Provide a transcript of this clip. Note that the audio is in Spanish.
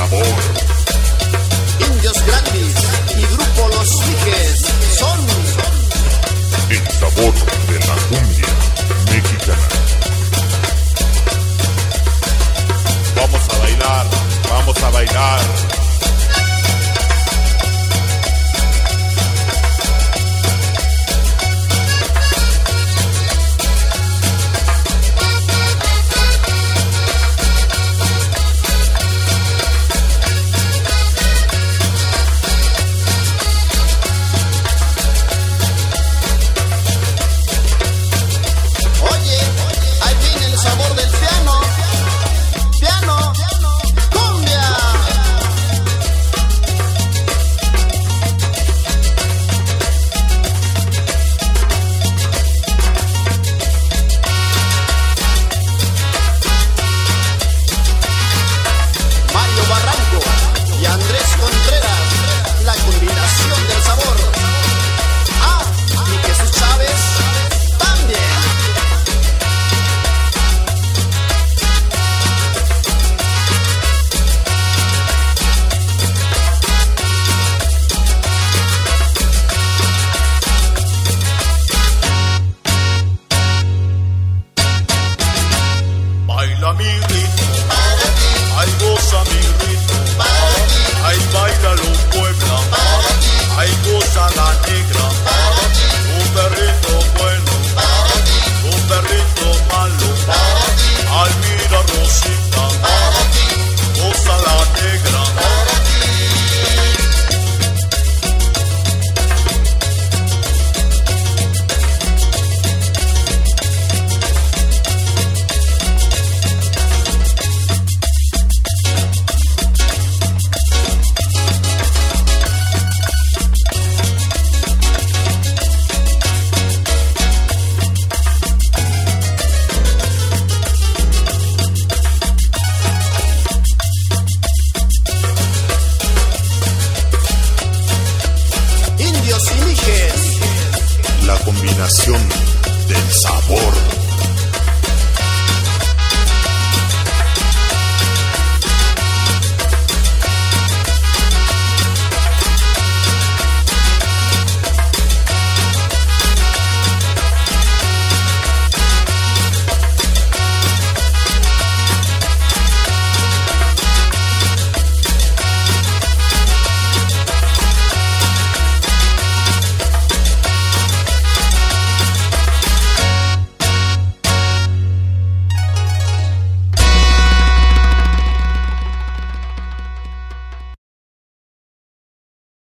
sabor. Indios Grandes y Grupo Los Mijes son el sabor de la cumbia mexicana. Vamos a bailar,